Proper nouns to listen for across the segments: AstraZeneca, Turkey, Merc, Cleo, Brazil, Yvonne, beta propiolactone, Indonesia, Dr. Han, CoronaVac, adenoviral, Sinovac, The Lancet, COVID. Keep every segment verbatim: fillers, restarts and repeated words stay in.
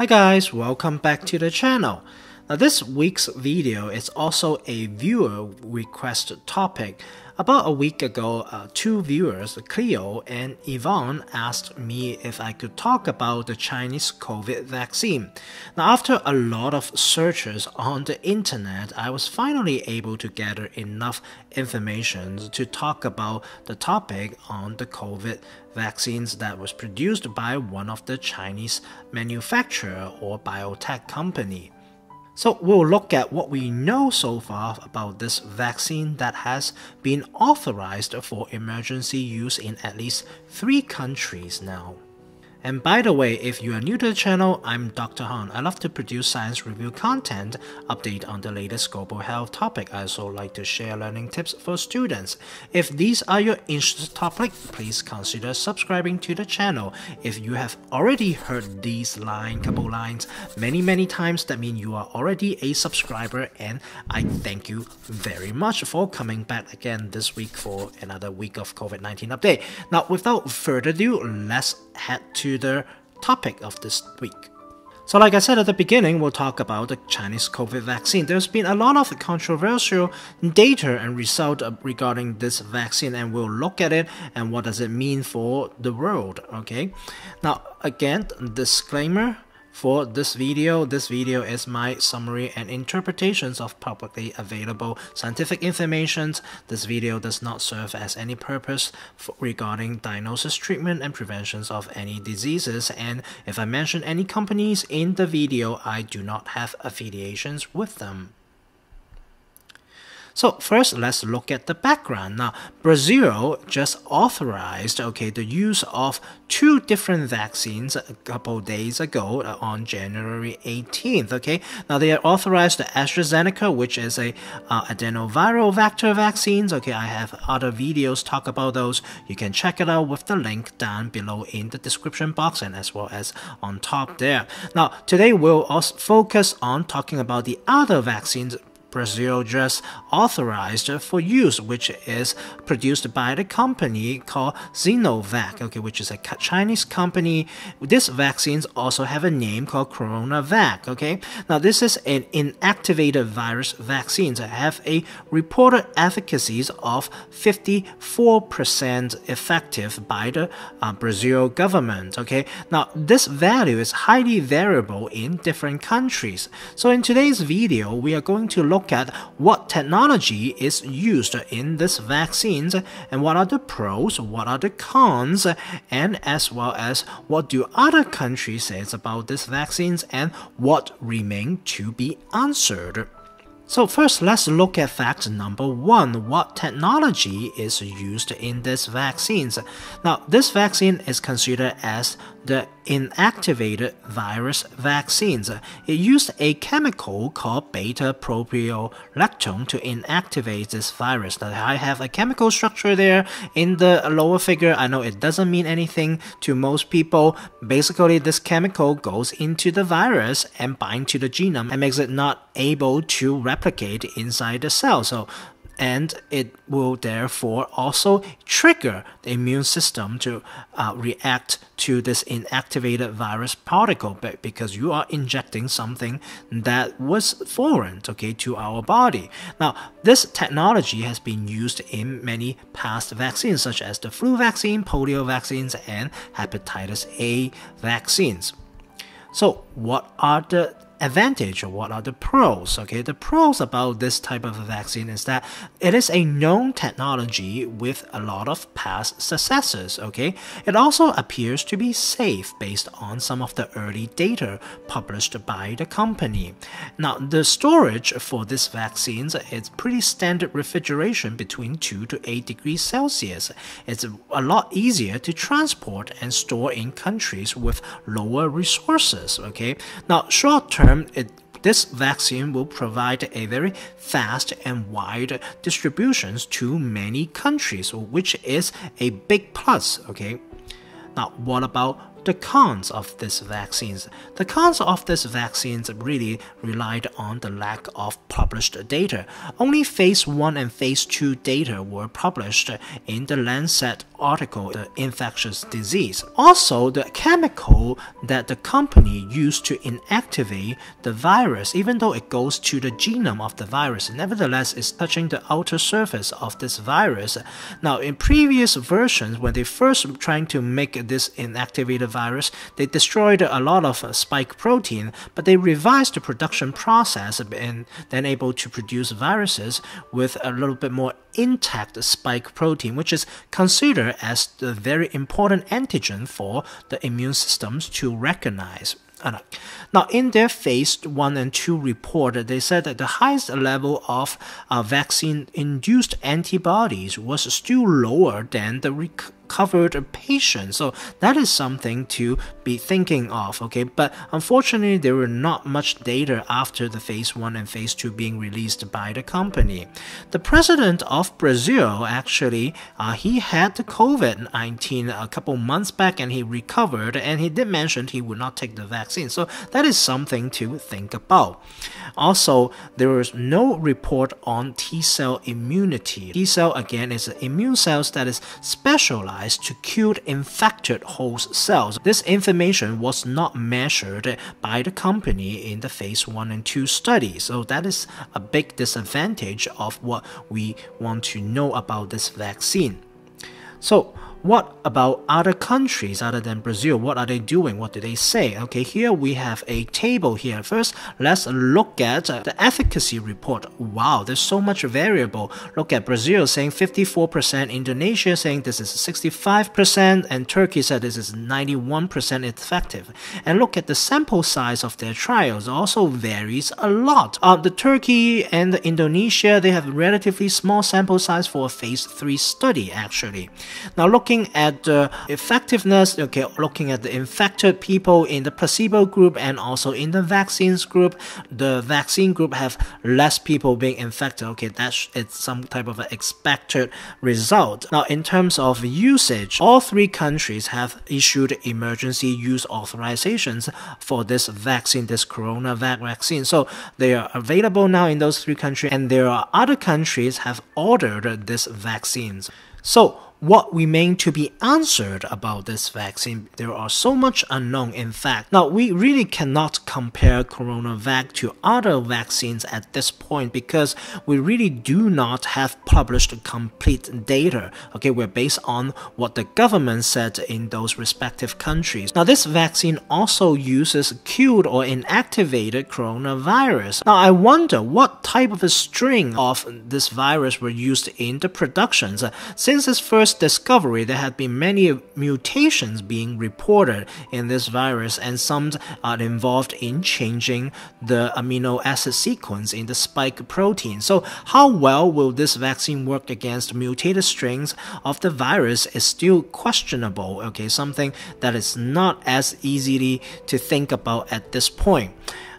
Hi guys, welcome back to the channel. Now this week's video is also a viewer request topic. About a week ago, uh, two viewers, Cleo and Yvonne, asked me if I could talk about the Chinese COVID vaccine. Now after a lot of searches on the internet, I was finally able to gather enough information to talk about the topic on the COVID vaccines that was produced by one of the Chinese manufacturer or biotech company. So we'll look at what we know so far about this vaccine that has been authorized for emergency use in at least three countries now. And by the way, if you are new to the channel, I'm Doctor Han. I love to produce science review content, update on the latest global health topic. I also like to share learning tips for students. If these are your interest topic, please consider subscribing to the channel. If you have already heard these line, couple lines many many times, that means you are already a subscriber, and I thank you very much for coming back again this week for another week of COVID nineteen update. Now without further ado, let's head to the topic of this week. So like I said at the beginning, we'll talk about the Chinese COVID vaccine. There's been a lot of controversial data and result regarding this vaccine, and we'll look at it and what does it mean for the world. Okay, now again, disclaimer for this video. This video is my summary and interpretations of publicly available scientific information. This video does not serve as any purpose for regarding diagnosis, treatment, and preventions of any diseases. And if I mention any companies in the video, I do not have affiliations with them. So first, let's look at the background. Now, Brazil just authorized, okay, the use of two different vaccines a couple of days ago on January eighteenth, okay. Now, they are authorized the AstraZeneca, which is a uh, adenoviral vector vaccines, okay. I have other videos talk about those. You can check it out with the link down below in the description box and as well as on top there. Now, today we'll also focus on talking about the other vaccines Brazil just authorized for use, which is produced by the company called Sinovac, okay, which is a Chinese company. These vaccines also have a name called CoronaVac, okay. Now this is an inactivated virus vaccine that have a reported efficacy of fifty-four percent effective by the uh, Brazil government, okay. Now this value is highly variable in different countries. So in today's video, we are going to look at what technology is used in these vaccines and what are the pros, what are the cons, and as well as what do other countries say about these vaccines and what remain to be answered. So first, let's look at fact number one, what technology is used in these vaccines. Now, this vaccine is considered as the inactivated virus vaccines. It used a chemical called beta propiolactone to inactivate this virus. Now, I have a chemical structure there in the lower figure. I know it doesn't mean anything to most people. Basically, this chemical goes into the virus and binds to the genome and makes it not able to replicate replicate inside the cell, so and it will therefore also trigger the immune system to uh, react to this inactivated virus particle, but because you are injecting something that was foreign, okay, to our body. Now, this technology has been used in many past vaccines, such as the flu vaccine, polio vaccines, and hepatitis A vaccines. So, what are the advantage, or what are the pros? Okay, the pros about this type of vaccine is that it is a known technology with a lot of past successes, okay. It also appears to be safe based on some of the early data published by the company. Now, the storage for these vaccines is pretty standard refrigeration between two to eight degrees Celsius. It's a lot easier to transport and store in countries with lower resources, okay. Now, short term, It, this vaccine will provide a very fast and wide distribution to many countries, which is a big plus, okay? Now, what about The cons of these vaccines. The cons of these vaccines really relied on the lack of published data. Only phase one and phase two data were published in the Lancet article, The Infectious Disease. Also, the chemical that the company used to inactivate the virus, even though it goes to the genome of the virus, nevertheless is touching the outer surface of this virus. Now, in previous versions, when they first were trying to make this inactivated virus, they destroyed a lot of spike protein, but they revised the production process and then able to produce viruses with a little bit more intact spike protein, which is considered as the very important antigen for the immune systems to recognize. Now, in their phase one and two report, they said that the highest level of uh, vaccine-induced antibodies was still lower than the recovered patients. So that is something to be thinking of, okay? But unfortunately, there were not much data after the phase one and phase two being released by the company. The president of Brazil, actually, uh, he had the COVID nineteen a couple months back and he recovered, and he did mention he would not take the vaccine. So that is something to think about. Also, there was no report on T-cell immunity. T-cell, again, is immune cells that is specialized to kill infected host cells. This information was not measured by the company in the phase one and two studies, so that is a big disadvantage of what we want to know about this vaccine. So, what about other countries other than Brazil? What are they doing? What do they say? Okay, here we have a table here. First, let's look at the efficacy report. Wow, there's so much variable. Look at Brazil saying fifty-four percent, Indonesia saying this is sixty-five percent, and Turkey said this is ninety-one percent effective. And look at the sample size of their trials, also varies a lot. Uh, the Turkey and the Indonesia, they have relatively small sample size for a phase three study, actually. Now, look Looking at the effectiveness, okay, looking at the infected people in the placebo group and also in the vaccines group, the vaccine group have less people being infected. Okay, that's it's some type of an expected result. Now, in terms of usage, all three countries have issued emergency use authorizations for this vaccine, this CoronaVac vaccine. So they are available now in those three countries, and there are other countries have ordered these vaccines. So, what remains to be answered about this vaccine? There are so much unknown, in fact. Now, we really cannot compare CoronaVac to other vaccines at this point because we really do not have published complete data. Okay, we're based on what the government said in those respective countries. Now, this vaccine also uses killed or inactivated coronavirus. Now, I wonder what type of a strain of this virus were used in the productions. Since its first discovery, there have been many mutations being reported in this virus, and some are involved in changing the amino acid sequence in the spike protein. So how well will this vaccine work against mutated strains of the virus is still questionable, okay, something that is not as easily to think about at this point.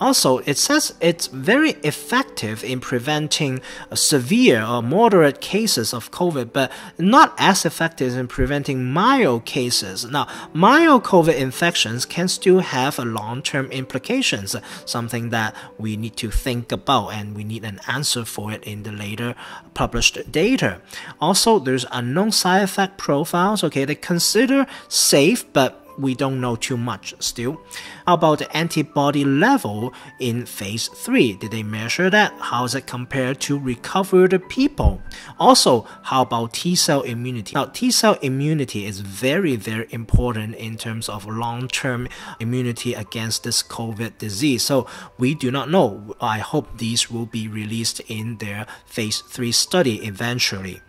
Also, it says it's very effective in preventing severe or moderate cases of COVID, but not as effective in preventing mild cases. Now, mild COVID infections can still have long-term implications, something that we need to think about, and we need an answer for it in the later published data. Also, there's unknown side effect profiles. Okay, they consider safe, but we don't know too much still. How about the antibody level in phase three? Did they measure that? How is it compared to recovered people? Also, how about T-cell immunity? Now, T-cell immunity is very, very important in terms of long-term immunity against this COVID disease. So we do not know. I hope these will be released in their phase three study eventually.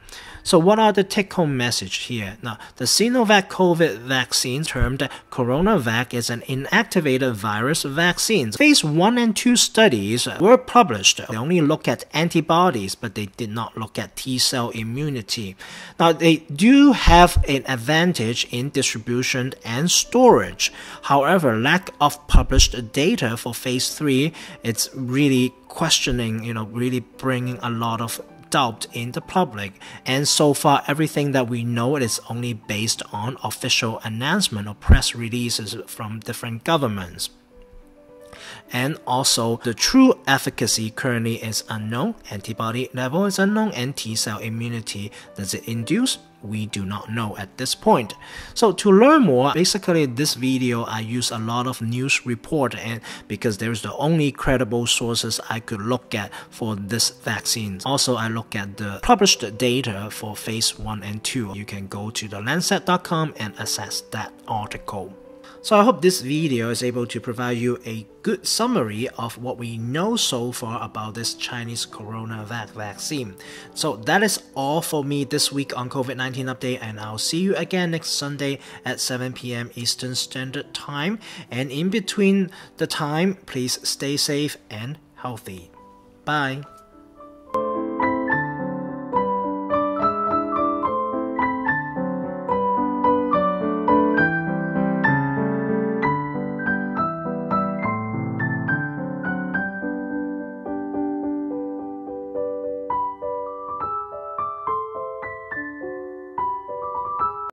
So what are the take-home message here? Now, the Sinovac COVID vaccine, termed CoronaVac, is an inactivated virus vaccine. Phase one and two studies were published. They only look at antibodies, but they did not look at T-cell immunity. Now, they do have an advantage in distribution and storage. However, lack of published data for phase three, it's really questioning, you know, really bringing a lot of doubt in the public, and so far everything that we know is only based on official announcement or press releases from different governments. And also, the true efficacy currently is unknown, antibody level is unknown, and T-cell immunity, does it induce? We do not know at this point. So to learn more, basically this video I use a lot of news report, and because there's the only credible sources I could look at for this vaccine. Also, I look at the published data for phase one and two. You can go to the lancet dot com and access that article. So I hope this video is able to provide you a good summary of what we know so far about this Chinese CoronaVac vaccine. So that is all for me this week on COVID nineteen update, and I'll see you again next Sunday at seven P M Eastern Standard Time. And in between the time, please stay safe and healthy. Bye.